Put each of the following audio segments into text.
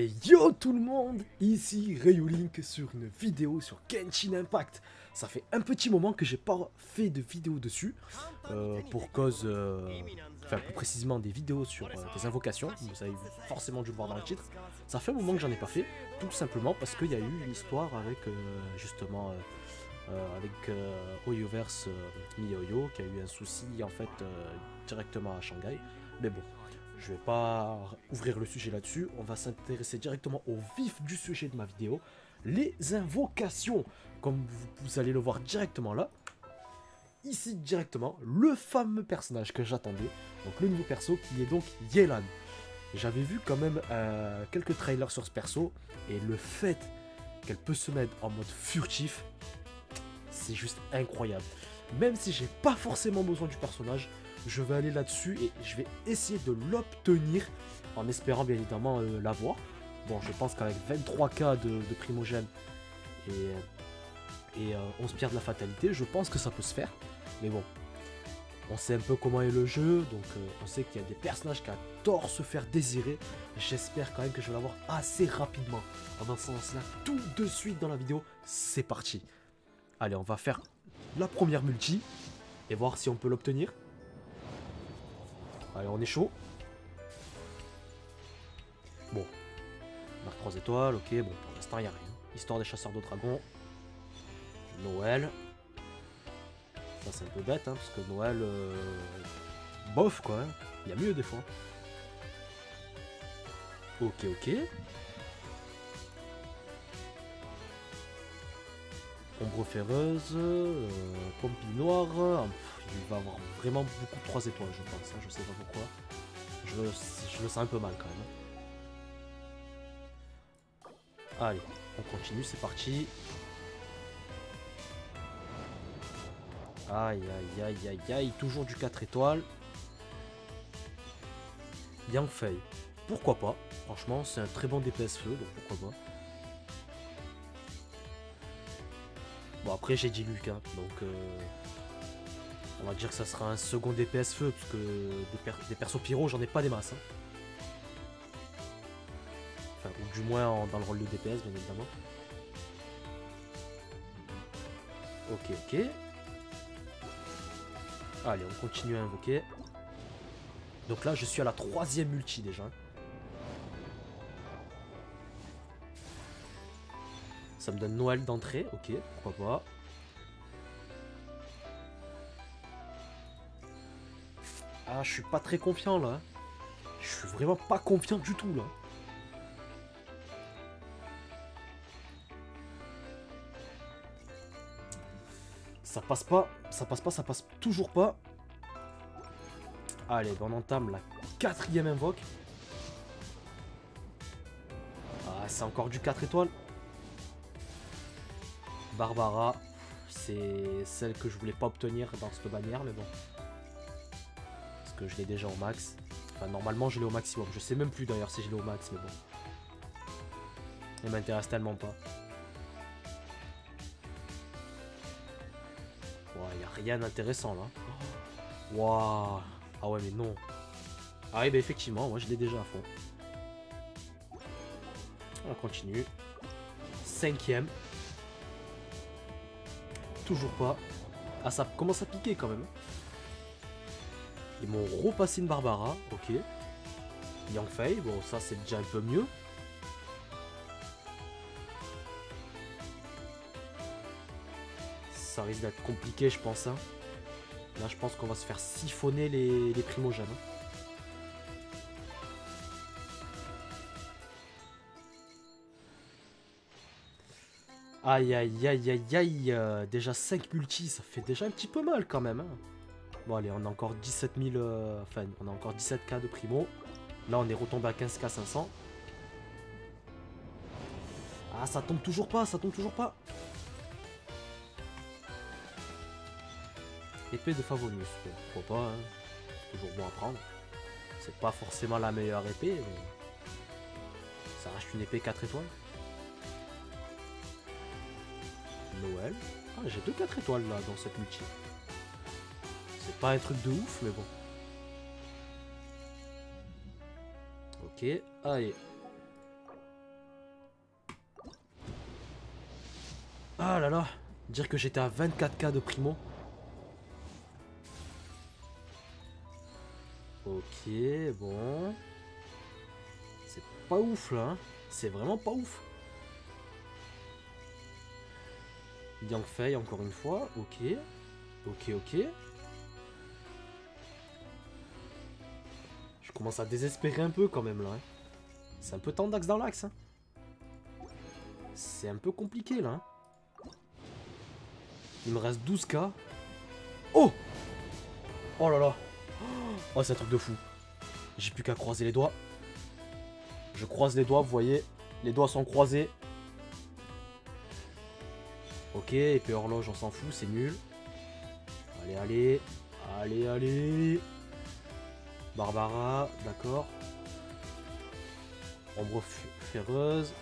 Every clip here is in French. Et yo tout le monde, ici Ryulink sur une vidéo sur Genshin Impact. Ça fait un petit moment que j'ai pas fait de vidéo dessus, pour cause, enfin plus précisément des vidéos sur des invocations. Vous avez forcément dû le voir dans le titre. Ça fait un moment que j'en ai pas fait, tout simplement parce qu'il y a eu une histoire avec justement avec Hoyoverse MiHoYo qui a eu un souci en fait directement à Shanghai. Mais bon, je vais pas ouvrir le sujet là-dessus, on va s'intéresser directement au vif du sujet de ma vidéo, les invocations. Comme vous allez le voir directement là, ici directement, le fameux personnage que j'attendais, donc le nouveau perso qui est donc Yelan. J'avais vu quand même quelques trailers sur ce perso, et le fait qu'elle peut se mettre en mode furtif, c'est juste incroyable. Même si j'ai pas forcément besoin du personnage, je vais aller là-dessus et je vais essayer de l'obtenir en espérant bien évidemment l'avoir. Bon, je pense qu'avec 23 000 de primogène et 11 pierres de la fatalité, je pense que ça peut se faire. Mais bon, on sait un peu comment est le jeu, donc on sait qu'il y a des personnages qui adorent se faire désirer. J'espère quand même que je vais l'avoir assez rapidement. Avançons cela tout de suite dans la vidéo, c'est parti. Allez, on va faire la première multi et voir si on peut l'obtenir. Allez, on est chaud. Bon. Marque 3 étoiles, ok. Bon, pour l'instant, il n'y a rien. Histoire des chasseurs de dragons. Noël. Ça, c'est un peu bête, hein, parce que Noël... bof, quoi. Il y a mieux, des fois. Ok, ok. Ombre ferreuse. Pompi noire. Il va avoir vraiment beaucoup de 3 étoiles, je pense, hein, je sais pas pourquoi. Je le sens un peu mal quand même. Allez, on continue, c'est parti. Aïe, aïe, aïe, aïe, aïe, toujours du 4 étoiles. Yanfei, pourquoi pas. Franchement, c'est un très bon DPS feu, donc pourquoi pas. Bon, après j'ai Diluc, hein, donc... on va dire que ça sera un second DPS feu, parce que des persos pyro, j'en ai pas des masses. Hein. Enfin, ou du moins dans le rôle de DPS, bien évidemment. Ok, ok. Allez, on continue à invoquer. Donc là, je suis à la 3e multi déjà. Ça me donne Noël d'entrée, ok, pourquoi pas. Ah, je suis pas très confiant là. Je suis vraiment pas confiant du tout là. Ça passe pas, ça passe pas, ça passe toujours pas. Allez, on entame la 4e invoque. Ah, c'est encore du 4 étoiles. Barbara, c'est celle que je voulais pas obtenir dans cette bannière, mais bon. Que je l'ai déjà au max, enfin normalement je l'ai au maximum, je sais même plus d'ailleurs si je l'ai au max, mais bon, elle m'intéresse tellement pas. Waouh, il n'y a rien d'intéressant là. Waouh, ah ouais mais non. Ah oui bah effectivement, moi je l'ai déjà à fond. On continue. 5e. Toujours pas. Ah ça commence à piquer quand même. Ils m'ont repassé une Barbara, ok. Yanfei, bon ça c'est déjà un peu mieux. Ça risque d'être compliqué je pense. Hein. Là je pense qu'on va se faire siphonner les primogènes. Hein. Aïe aïe aïe aïe aïe, déjà 5 multis, ça fait déjà un petit peu mal quand même. Hein. Bon allez, on a encore 17 000, enfin on a encore 17 000 de primo. Là on est retombé à 15 500. Ah ça tombe toujours pas, ça tombe toujours pas. Épée de Favonius, pourquoi pas, hein. Toujours bon à prendre. C'est pas forcément la meilleure épée, mais ça reste une épée 4 étoiles. Noël. Ah j'ai deux 4 étoiles là dans cette multi. C'est pas un truc de ouf, mais bon. Ok, allez. Ah là là, dire que j'étais à 24 000 de primo. Ok, bon. C'est pas ouf là, hein. C'est vraiment pas ouf. Yanfei encore une fois, ok. Ok, ok. Je commence à désespérer un peu quand même là. Hein. C'est un peu tendax dans l'axe. Hein. C'est un peu compliqué là. Hein. Il me reste 12 000. Oh! Oh là là! Oh, c'est un truc de fou. J'ai plus qu'à croiser les doigts. Je croise les doigts, vous voyez. Les doigts sont croisés. Ok, épée horloge, on s'en fout, c'est nul. Allez, allez. Allez, allez. Barbara, d'accord. Ombre féreuse.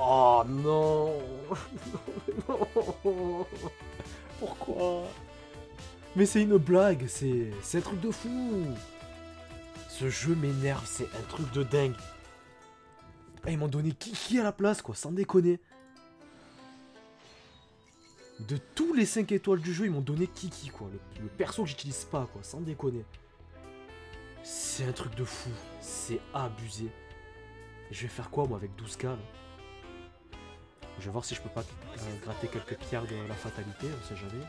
Oh non. Non. Pourquoi? Mais c'est une blague, c'est un truc de fou. Ce jeu m'énerve, c'est un truc de dingue. Et ils m'ont donné Qiqi à la place, quoi, sans déconner. De tous les 5 étoiles du jeu, ils m'ont donné Qiqi, quoi. Le perso que j'utilise pas, quoi, sans déconner. C'est un truc de fou, c'est abusé. Et je vais faire quoi, moi, avec 12 000 là? Je vais voir si je peux pas gratter quelques pierres de la fatalité, on sait jamais.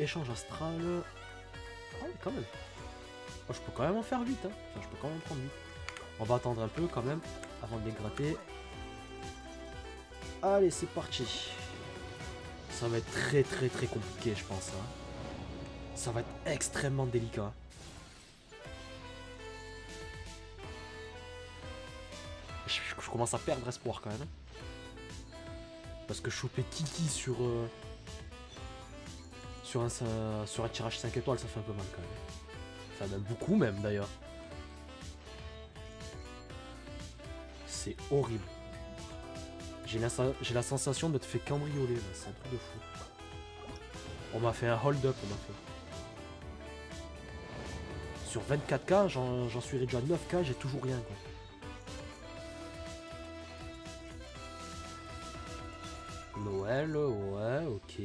Échange astral. Ah oui, quand même. Oh, je peux quand même en faire 8, hein. Enfin, je peux quand même en prendre 8. On va attendre un peu quand même avant de les gratter. Allez, c'est parti. Ça va être très très très compliqué, je pense. Hein. Ça va être extrêmement délicat. Je commence à perdre espoir quand même. Parce que choper Qiqi sur un tirage 5 étoiles, ça fait un peu mal quand même. Ça donne beaucoup même d'ailleurs. C'est horrible. J'ai la sensation d'être fait cambrioler là, c'est un truc de fou. On m'a fait un hold-up, on m'a fait. Sur 24 000, j'en suis réduit à 9 000, j'ai toujours rien quoi. Noël, ouais, ok.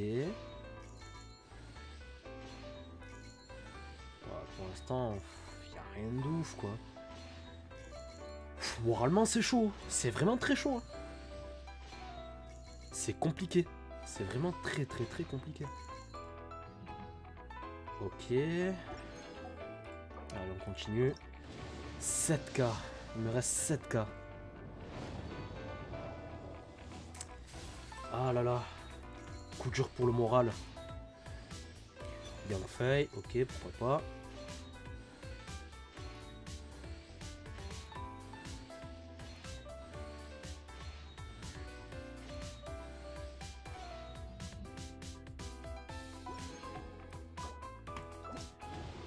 Pour l'instant, y a rien de ouf quoi. Pff, moralement, c'est chaud, c'est vraiment très chaud. Hein. C'est compliqué, c'est vraiment très très très compliqué. Ok. Allez, on continue. 7 000, il me reste 7 000. Ah là là, coup dur pour le moral. Yanfei, ok, pourquoi pas.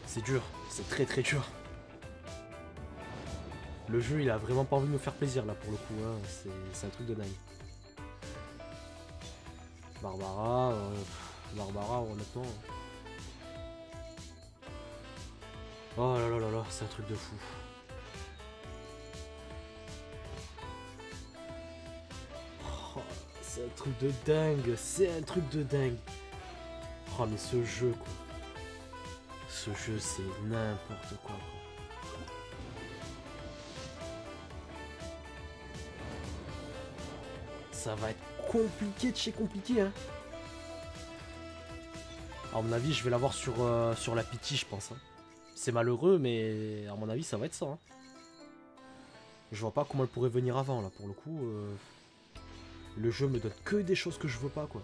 C'est dur, c'est très très dur. Le jeu, il a vraiment pas envie de me faire plaisir là pour le coup, hein. C'est un truc de dingue. Barbara, honnêtement. Oh là là là là, c'est un truc de fou. Oh, c'est un truc de dingue, Oh mais ce jeu quoi. Ce jeu c'est n'importe quoi. Ça va être compliqué de chez compliqué hein. À mon avis je vais l'avoir sur la Pity je pense. Hein. C'est malheureux mais à mon avis ça va être ça. Hein. Je vois pas comment elle pourrait venir avant là pour le coup. Le jeu me donne que des choses que je veux pas quoi.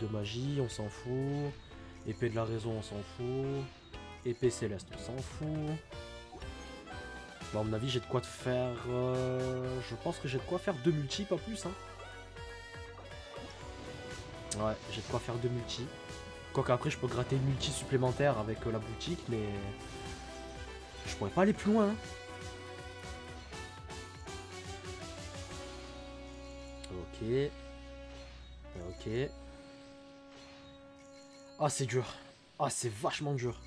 De magie, on s'en fout. Épée de la raison, on s'en fout. Épée céleste, on s'en fout. Bah, à mon avis, j'ai de quoi te faire. Je pense que j'ai de quoi faire 2 multi, pas plus. Hein. Ouais, j'ai de quoi faire 2 multi. Quoique après, je peux gratter une multi supplémentaire avec la boutique, mais je pourrais pas aller plus loin. Hein. Ok. Ok. Ah c'est dur, ah c'est vachement dur.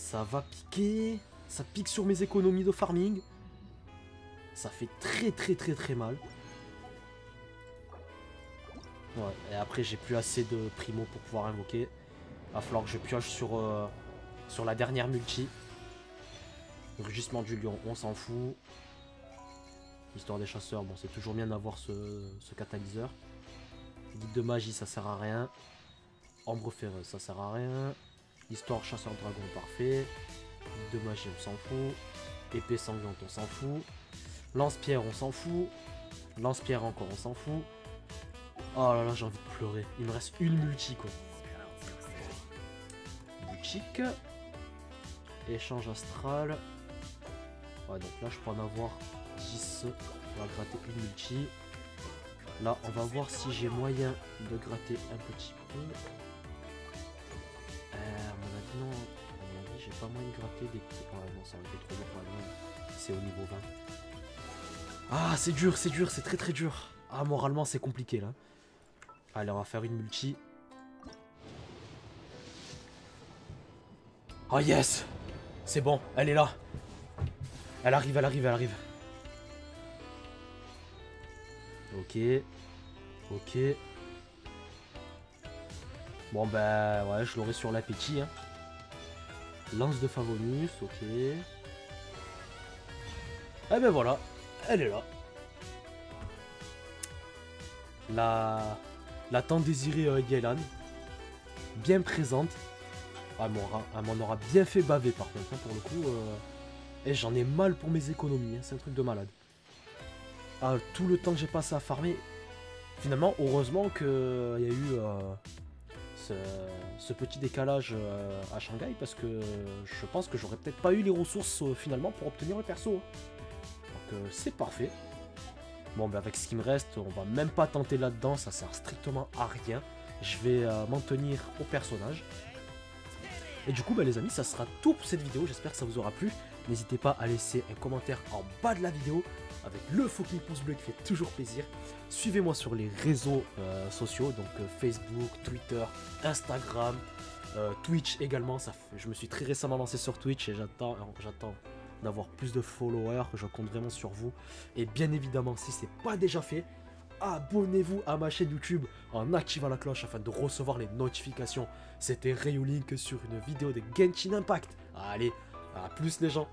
Ça va piquer, ça pique sur mes économies de farming. Ça fait très mal. Ouais, et après j'ai plus assez de primo pour pouvoir invoquer. Va falloir que je pioche sur, sur la dernière multi. Rugissement du lion, on s'en fout. Histoire des chasseurs, bon c'est toujours bien d'avoir ce catalyseur. Guide de magie, ça sert à rien. Ombre ferreuse, ça sert à rien. Histoire chasseur dragon, parfait. Guide de magie, on s'en fout. Épée sanglante, on s'en fout. Lance-pierre, on s'en fout. Lance-pierre encore, on s'en fout. Oh là là, j'ai envie de pleurer. Il me reste une multi quoi. Boutique. Échange astral. Ouais, donc là je peux en avoir 10. On va gratter une multi. Là on va voir si j'ai moyen de gratter un petit peu. Maintenant, j'ai pas moyen de gratter des petits. Ouais, non, ça aurait été trop dur pour la grande. C'est au niveau 20. Ah, c'est dur, c'est très dur. Ah, moralement, c'est compliqué, là. Allez, on va faire une multi. Oh, yes! C'est bon, elle est là. Elle arrive, elle arrive. Ok. Ok. Bon, bah, ouais, je l'aurai sur l'appétit, hein. Lance de Favonus, ok. Eh ben, voilà. Elle est là. La tant désirée Yelan, bien présente. Ah, elle m'en aura bien fait baver par contre, hein, pour le coup. Et j'en ai mal pour mes économies, hein, c'est un truc de malade. Ah, tout le temps que j'ai passé à farmer, finalement, heureusement qu'il y a eu ce petit décalage à Shanghai, parce que je pense que j'aurais peut-être pas eu les ressources finalement pour obtenir le perso. Hein. Donc c'est parfait. Bon, ben avec ce qui me reste, on va même pas tenter là-dedans, ça sert strictement à rien. Je vais m'en tenir au personnage. Et du coup, ben les amis, ça sera tout pour cette vidéo, j'espère que ça vous aura plu. N'hésitez pas à laisser un commentaire en bas de la vidéo, avec le fucking pouce bleu qui fait toujours plaisir. Suivez-moi sur les réseaux sociaux, donc Facebook, Twitter, Instagram, Twitch également. Je me suis très récemment lancé sur Twitch et j'attends d'avoir plus de followers, je compte vraiment sur vous. Et bien évidemment, si ce n'est pas déjà fait, abonnez-vous à ma chaîne YouTube en activant la cloche afin de recevoir les notifications. C'était Ryulink sur une vidéo de Genshin Impact. Allez, à plus les gens.